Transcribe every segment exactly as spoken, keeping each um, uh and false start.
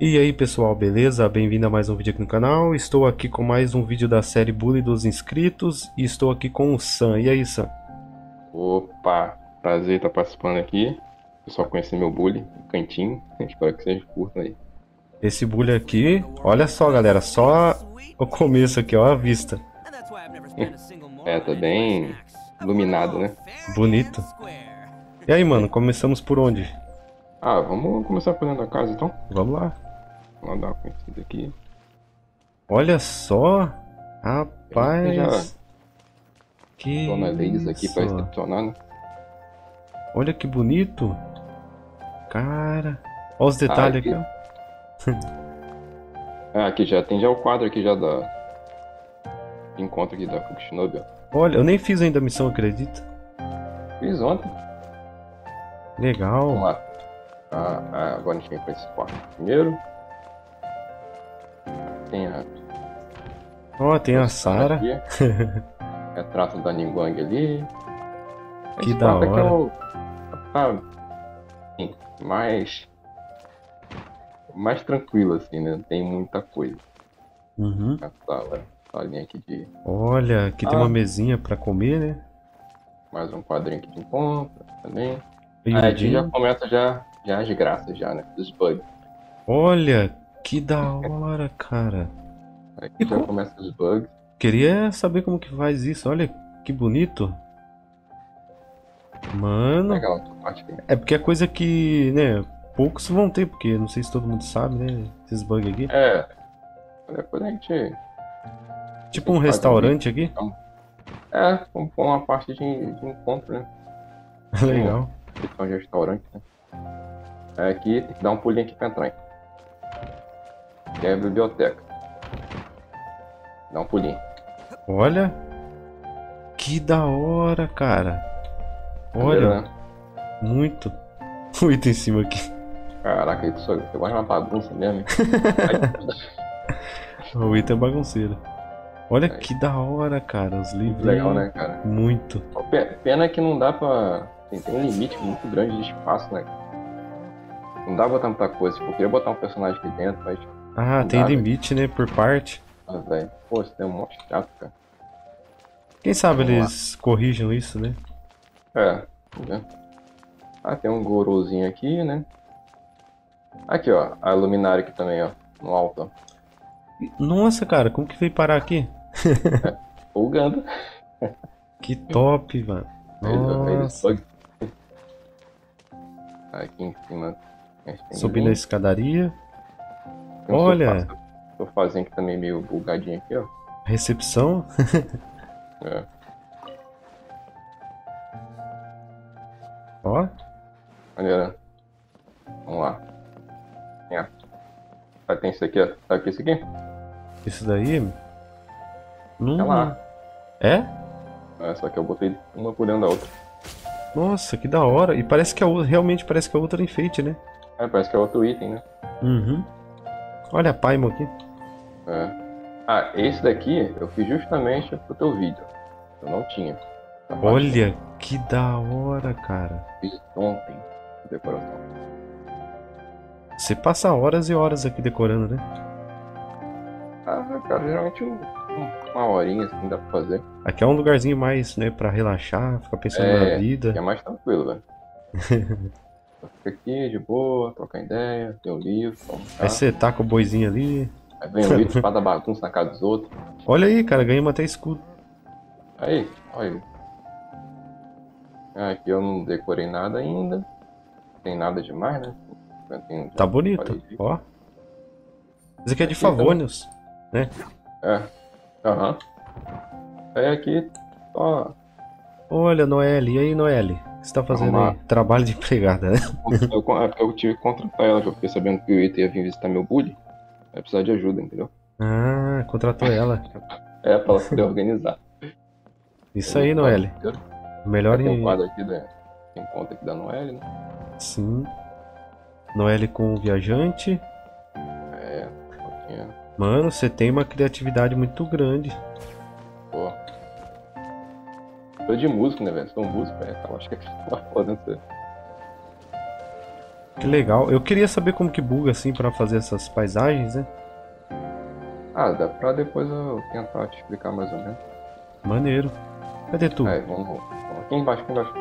E aí pessoal, beleza? Bem-vindo a mais um vídeo aqui no canal. Estou aqui com mais um vídeo da série Bully dos inscritos e estou aqui com o Sam. E aí, Sam? Opa, prazer estar participando aqui. Pessoal, conhecer meu bully, cantinho. Espero que vocês curtam aí. Esse bully aqui, olha só galera, só o começo aqui, ó, a vista. É, tá bem iluminado, né? Bonito. E aí, mano, começamos por onde? Ah, vamos começar por dentro da casa então? Vamos lá. Vamos dar uma conhecida aqui. Olha só! Rapaz! Já... Que Dona Leis aqui pra recepcionar, né? Olha que bonito! Cara! Olha os detalhes ah, aqui. aqui. Ah, aqui já tem já o quadro aqui já da... Encontro aqui da Fushinobi. Olha, eu nem fiz ainda a missão, acredita? Fiz ontem. Legal. Vamos lá. Ah, ah, agora a gente vem para esse quarto primeiro. Tem a... Ó, oh, tem a Sara. É traço da Ningguang ali. Que esse da hora. Aqui é o... ah, sim, mais... mais tranquilo assim, né? Não tem muita coisa. Uhum. A sala, a salinha aqui de... Olha, aqui ah, tem uma mesinha para comer, né? Mais um quadrinho aqui de encontro também. Aí a gente já começa já... Já de graça já, né? Dos bugs. Olha, que da hora, cara. Aqui e já como... começa os bugs. Queria saber como que faz isso. Olha, que bonito. Mano. Legal, parte é porque é coisa que, né, poucos vão ter, porque não sei se todo mundo sabe, né? Esses bugs aqui. É. Depois a gente... Tipo um restaurante aqui? Então. É, como uma parte de, de encontro, né? Legal. Um restaurante, né? Aqui, tem que dar um pulinho aqui pra entrar, hein? Que é a biblioteca. Dá um pulinho. Olha! Que da hora, cara! Olha! Beleza, né? Muito! Muito em cima aqui. Caraca, isso é quase uma bagunça mesmo, hein? O item é bagunceiro. Olha aí. Que da hora, cara! Os livros. Legal, né, cara? Muito! Pena que não dá pra... Tem um limite muito grande de espaço, né? Não dá pra botar muita coisa, tipo, eu queria botar um personagem aqui dentro, mas... Ah, tem dá, limite, véio, né, por parte. Ah, velho, pô, isso é um monte de chato, cara. Quem sabe Vamos eles lá. corrijam isso, né? É, né? Ah, tem um gorozinho aqui, né? Aqui, ó, a luminária aqui também, ó, no alto, ó. Nossa, cara, como que veio parar aqui? É, folgando. Que top, mano. Nossa. Aqui em cima... Subindo a escadaria. Tem um Olha! Tô fazendo aqui também meio bugadinho aqui, ó. Recepção? É. Ó. Olha. Vamos lá. É. Ah, tem isso aqui, ó. Sabe o que é isso aqui? Isso daí? Hum. É lá. É? É, só que eu botei uma por dentro da outra. Nossa, que da hora. E parece que a outra, realmente parece que a outra é enfeite, né? É, parece que é outro item, né? Uhum. Olha a Paimon aqui. É. Ah, esse daqui eu fiz justamente pro teu vídeo. Eu não tinha. Olha, parte. que da hora, cara. Fiz ontem de decoração. Você passa horas e horas aqui decorando, né? Ah, cara, geralmente um, uma horinha assim dá pra fazer. Aqui é um lugarzinho mais, né, pra relaxar, ficar pensando é, na vida. É, é mais tranquilo, velho. Fica aqui de boa, trocar ideia, tem um livro. Aí você taca o boizinho ali. Aí vem o livro, faz a bagunça na casa dos outros. Olha aí, cara, ganhamos até escudo. Aí, olha aí. Aqui eu não decorei nada ainda. Não tem nada demais, né? Tem, tá bonito, ó. Isso aqui é de Favonius, né? É, aham. Uhum. Aí aqui, ó. Olha, Noelle, e aí, Noelle? Você tá fazendo aí? Trabalho de empregada, né? Eu, eu, eu tive que contratar ela, que eu fiquei sabendo que o Ita ia vir visitar meu bully. Vai precisar de ajuda, entendeu? Ah, contratou ela. É, pra ela poder organizar. Isso aí, Noelle. Melhor em... Tem um quadro aqui da... Tem conta aqui da Noelle, né? Sim. Noelle com o viajante. É, um pouquinho. Mano, você tem uma criatividade muito grande. Pô. Sou de músico, né, velho? Sou um músico, velho. Acho que é que você tá fazendo isso. Que legal. Eu queria saber como que buga assim pra fazer essas paisagens, né? Ah, dá pra depois eu tentar te explicar mais ou menos. Maneiro. Cadê tu? É, vamos... Aqui embaixo, aqui embaixo.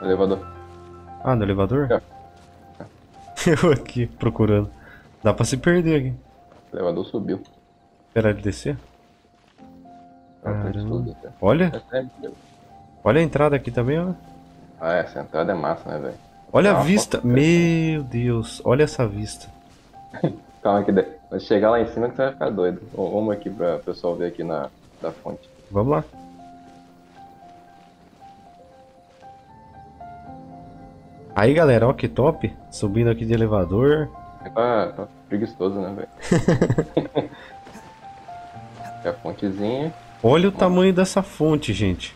No elevador. Ah, no elevador? É. É. Eu aqui, procurando. Dá pra se perder aqui. O elevador subiu. Esperar ele descer? Caramba. Olha. Olha a entrada aqui também, ó. Ah, essa entrada é massa, né, velho? Olha a vista. Meu Deus. Olha essa vista. Calma que vai chegar lá em cima que você vai ficar doido. Vamos aqui pra pessoal ver aqui na da fonte. Vamos lá. Aí, galera, ó que top. Subindo aqui de elevador. Tá, tá preguiçoso, né, velho? É a fontezinha. Olha o tamanho dessa fonte, gente.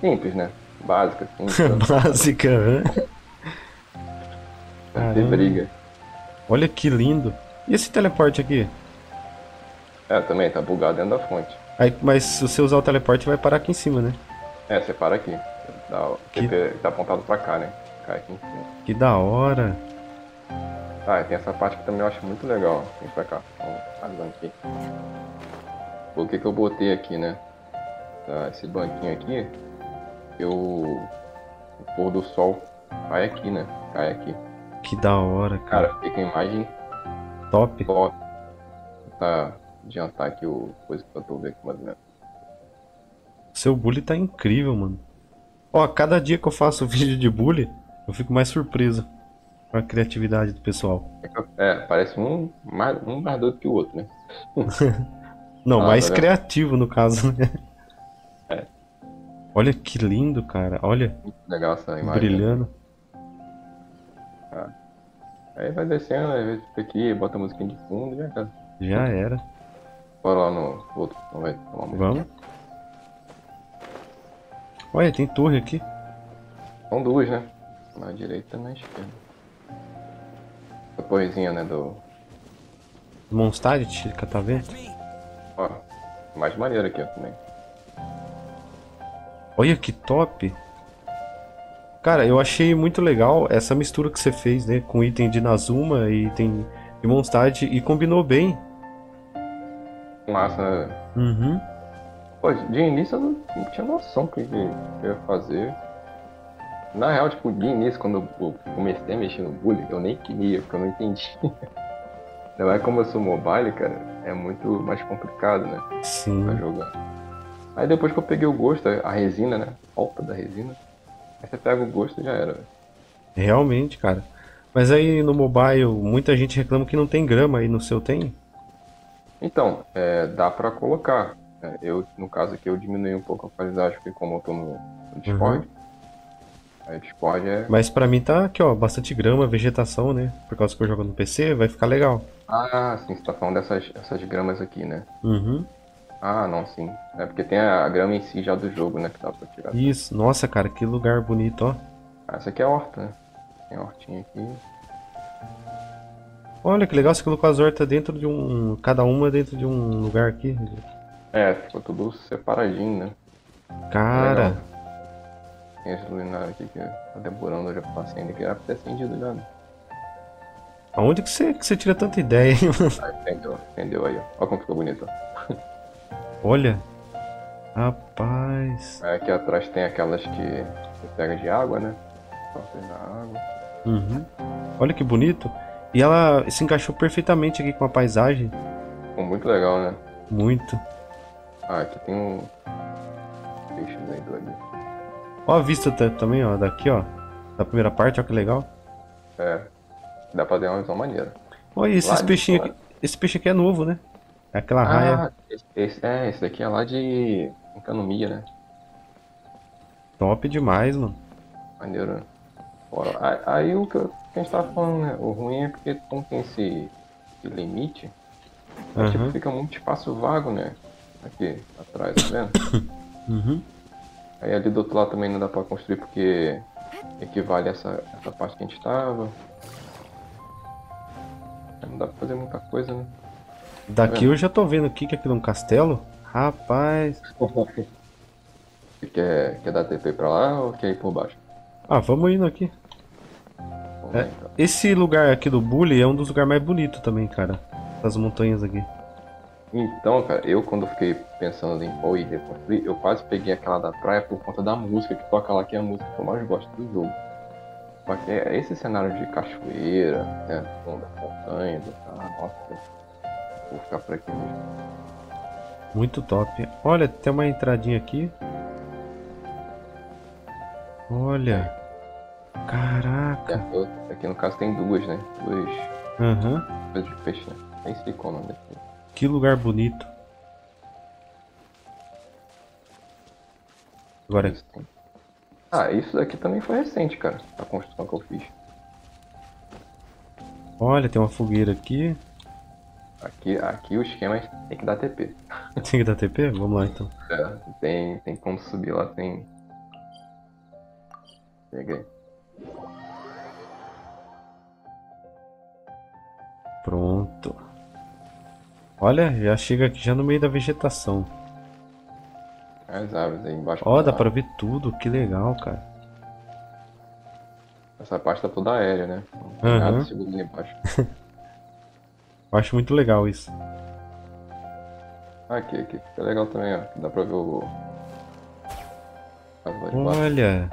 Simples, né? Básica. Simples. Básica, né? Não tem briga. Olha que lindo. E esse teleporte aqui? É, também tá bugado dentro da fonte. Aí, mas se você usar o teleporte, vai parar aqui em cima, né? É, você para aqui. Dá, que... Tá apontado pra cá, né? Cai aqui em cima. Que da hora. Ah, e tem essa parte que também eu acho muito legal. Vem pra cá. Vamos aqui. Por que que eu botei aqui, né? Tá, esse banquinho aqui, eu... o pôr do sol cai aqui, né? Cai aqui. Que da hora, cara. Cara, fica a imagem... Top. Top. Tá, adiantar aqui o... coisa que eu tô vendo aqui, mais ou menos. Seu bully tá incrível, mano. Ó, cada dia que eu faço vídeo de bully, eu fico mais surpreso com a criatividade do pessoal. É, parece um mais, um mais doido que o outro, né? Não, ah, mais tá criativo no caso, né? É. Olha que lindo, cara. Olha. Muito legal essa imagem. Brilhando. Ah. Aí vai descendo, às vezes aqui, bota a musiquinha de fundo e já era. Já era. Bora lá no outro. Vai, vamos. Vamos. Olha, tem torre aqui. São duas, né? Na direita e na esquerda. A torrezinha, né? Do. Mondstadt, tá vendo? Ó, mais maneiro aqui, ó, também. Olha que top! Cara, eu achei muito legal essa mistura que você fez, né? Com item de Inazuma e item de Mondstadt, e combinou bem. Massa, né? Uhum. Pô, de início eu não, não tinha noção do que, que eu ia fazer. Na real, tipo, de início, quando eu comecei a mexer no bullying, eu nem queria, porque eu não entendi. Ainda mais como eu sou mobile, cara, é muito mais complicado, né? Sim. Pra jogar. Aí depois que eu peguei o gosto, a resina, né? Falta da resina. Aí você pega o gosto e já era, velho. Realmente, cara. Mas aí no mobile, muita gente reclama que não tem grama, aí no seu tem? Então, é, dá pra colocar. Eu, no caso aqui, eu diminui um pouco a qualidade, porque como eu tô no Discord. Uhum. Aí Discord é... Mas pra mim tá aqui, ó, bastante grama, vegetação, né? Por causa que eu jogo no P C, vai ficar legal. Ah, sim, você tá falando dessas essas gramas aqui, né? Uhum. Ah, não, sim. É porque tem a grama em si já do jogo, né? Que dá pra tirar. Isso, nossa, cara, que lugar bonito, ó. Ah, essa aqui é a horta, né? Tem a hortinha aqui. Olha, que legal, você colocou as hortas dentro de um... Cada uma dentro de um lugar aqui. É, ficou tudo separadinho, né? Cara... Legal. Tem esse luminário aqui que tá demorando, já passei ainda, que era pra ter acendido já, né? Aonde que você, que você tira tanta ideia, hein, mano? Ah, entendeu, entendeu aí, ó. Olha como ficou bonito, ó. Olha! Rapaz! Aí aqui atrás tem aquelas que você pega de água, né? Na água. Uhum. Olha que bonito! E ela se encaixou perfeitamente aqui com a paisagem. Ficou muito legal, né? Muito! Ah, aqui tem um... peixe dentro ali. Ó a vista também, ó, daqui, ó. Da primeira parte, ó que legal. É, dá pra dar uma visão maneira. Olha, esses lá peixinhos aqui. Esse peixe aqui é novo, né? É aquela ah, raia. Esse, esse, é, esse daqui é lá de Encanomia, né? Top demais, mano. Maneiro, né? Aí, aí o que a gente tava falando, né? O ruim é porque não tem esse, esse limite. Mas, uhum, tipo, fica muito espaço vago, né? Aqui, atrás, tá vendo? Uhum. Aí ali do outro lado também não dá pra construir porque equivale a essa, essa parte que a gente estava. Não dá pra fazer muita coisa, né? Daqui tá eu já tô vendo aqui que aquilo é um castelo. Rapaz. Você quer, quer dar T P pra lá ou quer ir por baixo? Ah, vamos indo aqui. Bom, É, esse lugar aqui do Bully é um dos lugares mais bonitos também, cara. As montanhas aqui. Então, cara, eu quando fiquei pensando em qual ilha construir, eu quase peguei aquela da praia por conta da música que toca lá, que é a música que eu mais gosto do jogo. Porque esse cenário de cachoeira, né, da montanha, do cara, nossa, vou ficar por aqui mesmo. Muito top. Olha, tem uma entradinha aqui. Olha. Caraca. É, eu, aqui no caso tem duas, né? Duas. Aham. Uhum. De peixe, né? Nem sei qual o nome daqui. Que lugar bonito. Agora é. Ah, isso daqui também foi recente, cara. A construção que eu fiz. Olha, tem uma fogueira aqui. Aqui, aqui o esquema é tem que dar T P. Tem que dar T P? Vamos lá então. É, tem, tem como subir lá, tem. Peguei. Pronto. Olha, já chega aqui já no meio da vegetação. As árvores aí embaixo. Ó, dá pra ver tudo, que legal, cara. Essa parte tá toda aérea, né? Uhum. Nada seguro ali embaixo. Eu acho muito legal isso. Aqui, aqui fica legal também, ó. Dá pra ver o... Olha!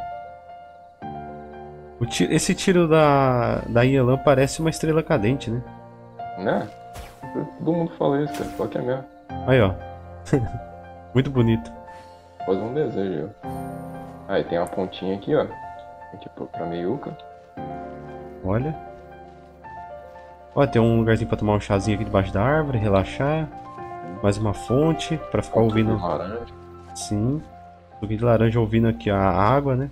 O tiro, esse tiro da, da Yelan parece uma estrela cadente, né? Né? Todo mundo fala isso, cara. Só que é mesmo. Aí, ó. Muito bonito. Faz um desejo. Aí tem uma pontinha aqui, ó. Tipo, pra meiuca. Olha. Ó, tem um lugarzinho pra tomar um chazinho aqui debaixo da árvore, relaxar. Mais uma fonte pra ficar Ponto ouvindo... de laranja. Sim. Suco de laranja ouvindo aqui a água, né?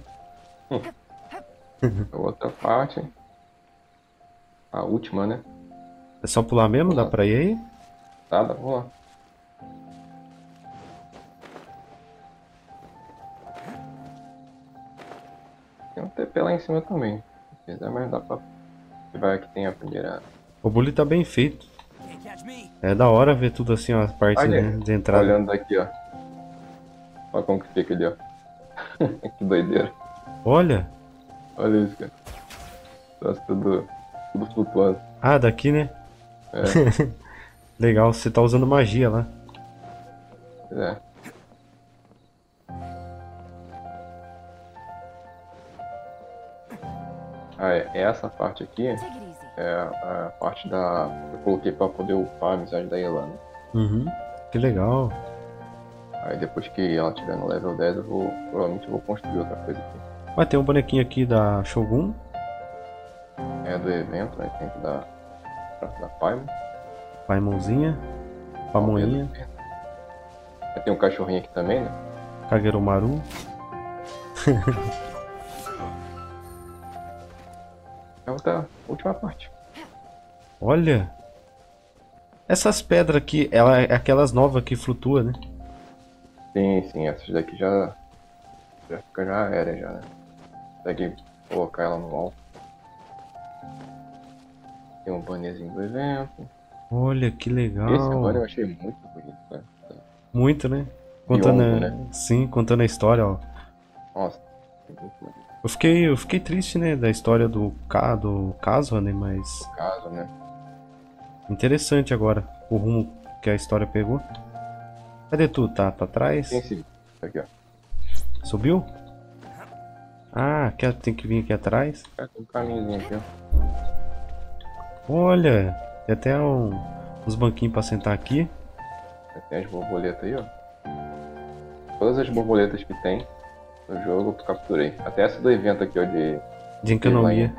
Hum. Outra parte. A última, né? É só pular mesmo? Dá pra ir aí? Tá, dá pra pular. Tem um T P lá em cima também. Mas dá pra... Vai aqui tem a primeira... O bully tá bem feito. É da hora ver tudo assim, ó, as partes ali, né, de entrada. Olhando daqui, ó. Olha como que fica ali, ó. Que doideira. Olha! Olha isso, cara. Nossa, tudo, tudo flutuando. Ah, daqui, né? É. Legal, você tá usando magia lá. É. Ah, é. Essa parte aqui é a parte da... Eu coloquei pra poder upar a amizade da Elana. Uhum, que legal. Aí depois que ela estiver no level dez, eu vou... Provavelmente eu vou construir outra coisa aqui. Vai ter um bonequinho aqui da Shogun. É do evento, aí tem que dar da Paimon. Paimonzinha. Paimoninha. Aí tem um cachorrinho aqui também, né? Cagaromaru. É outra última parte. Olha! Essas pedras aqui, ela é aquelas novas que flutuam, né? Sim, sim, essas daqui já. Já fica já aérea já, né? Consegue colocar ela no alto. Tem um bannerzinho do evento. Olha que legal. Esse banner eu achei muito bonito, né? Muito, né? Contando, Biongo, a... né? Sim, contando a história, ó. Nossa, muito bonito. Eu fiquei, eu fiquei triste, né? Da história do, ca... do caso, né? Mas... Do caso, né? Interessante agora o rumo que a história pegou. Cadê tu? Tá pra trás? Tem sim. Aqui, ó. Subiu? Ah, aqui, tem que vir aqui atrás. É, tem um caminhozinho aqui, ó. Olha, tem até um, uns banquinhos pra sentar aqui. Tem as borboletas aí, ó. Todas as borboletas que tem no jogo eu capturei. Até essa do evento aqui, ó, de... De Encanomia.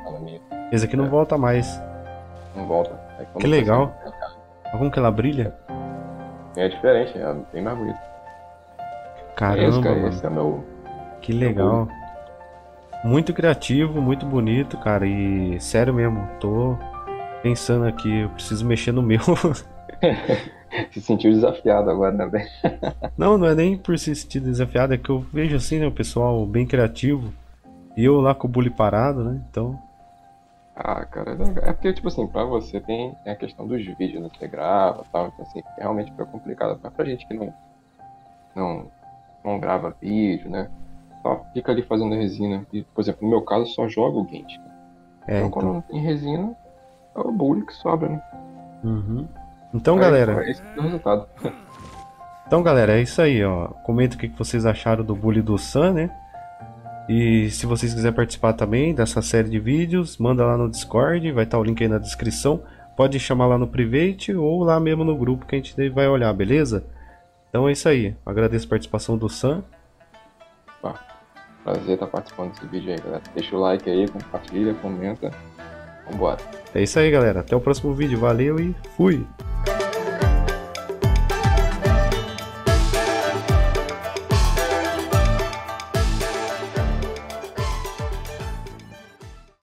Esse aqui não é. Volta mais. Não volta. É que legal. Olha como que ela brilha. É, é diferente, é bem mais bonito. Caramba, esse, cara, esse é meu... Que legal. Muito criativo, muito bonito, cara. E sério mesmo, tô pensando aqui, eu preciso mexer no meu. Se sentiu desafiado agora também. Não, não é nem por se sentir desafiado, é que eu vejo assim, né, o pessoal bem criativo. E eu lá com o bully parado, né, então... Ah, cara, é porque, tipo assim, pra você tem, tem a questão dos vídeos, né, que você grava e tal, então assim, realmente foi complicado. Mas pra gente que não... não... não grava vídeo, né? Só fica ali fazendo resina. E, por exemplo, no meu caso, só joga o Genshin. É, então, então quando não tem resina, é o bolho que sobra, né? Uhum. Então, é, galera... Esse é o resultado. Então, galera, é isso aí, ó. Comenta o que vocês acharam do bullying do Sam, né? E se vocês quiserem participar também dessa série de vídeos, manda lá no Discord, vai estar o link aí na descrição. Pode chamar lá no private ou lá mesmo no grupo que a gente vai olhar, beleza? Então é isso aí. Agradeço a participação do Sam. Bah, prazer estar participando desse vídeo aí, galera. Deixa o like aí, compartilha, comenta. Vambora. É isso aí, galera. Até o próximo vídeo. Valeu e fui!